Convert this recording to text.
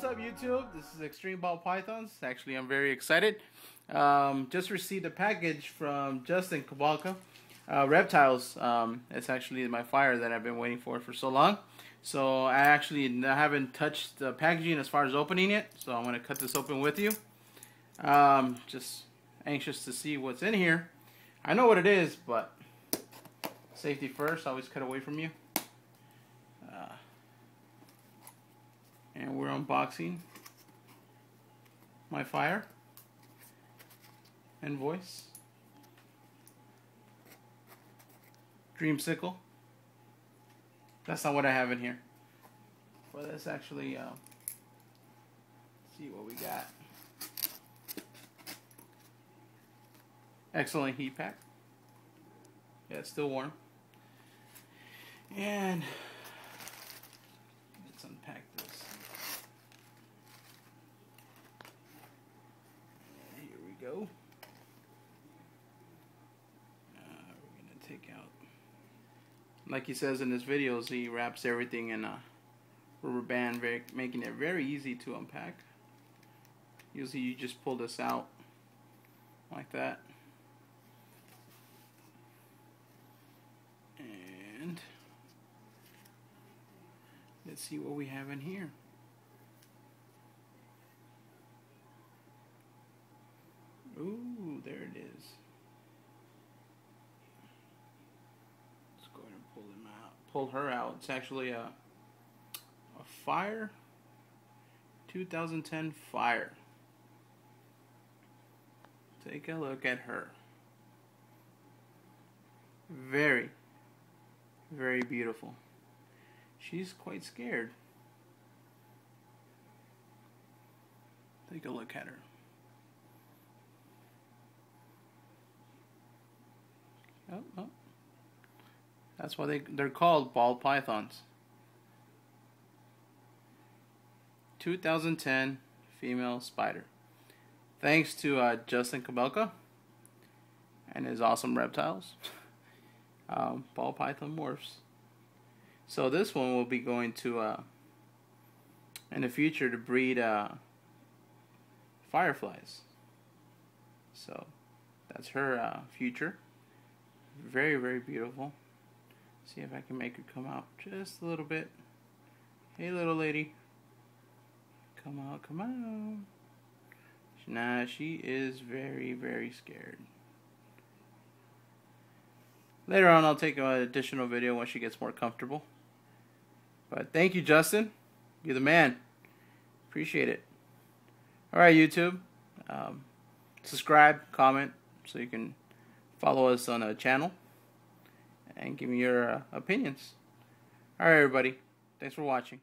What's up, YouTube? This is Extreme Ball Pythons. Actually, I'm very excited. Just received a package from Justin Kobylka Reptiles. It's actually my fire that I've been waiting for so long. So I actually haven't touched the packaging as far as opening it. So I'm going to cut this open with you. Just anxious to see what's in here. I know what it is, but safety first. Always cut away from you. And we're unboxing my fire and voice dream sickle. That's not what I have in here, but let's actually see what we got. Excellent heat pack. Yeah, it's still warm. And let's unpack this. Go. We're gonna take out, like he says in his videos, he wraps everything in a rubber band, making it very easy to unpack. Usually you just pull this out like that, and let's see what we have in here. Ooh, there it is. Let's go ahead and pull him out. Pull her out. It's actually a fire. 2010 fire. Take a look at her. Very, very beautiful. She's quite scared. Take a look at her. Oh, oh. That's why they're called ball pythons. 2010 female spider. Thanks to Justin Kobylka and his awesome reptiles. Ball python morphs. So this one will be going to, in the future, to breed fireflies. So that's her future. Very, very beautiful. See if I can make her come out just a little bit. Hey, little lady. Come out, come out. Nah, she is very, very scared. Later on, I'll take an additional video when she gets more comfortable. But thank you, Justin. You're the man. Appreciate it. Alright, YouTube. Subscribe, comment, so you can follow us on our channel and give me your opinions. All right, everybody. Thanks for watching.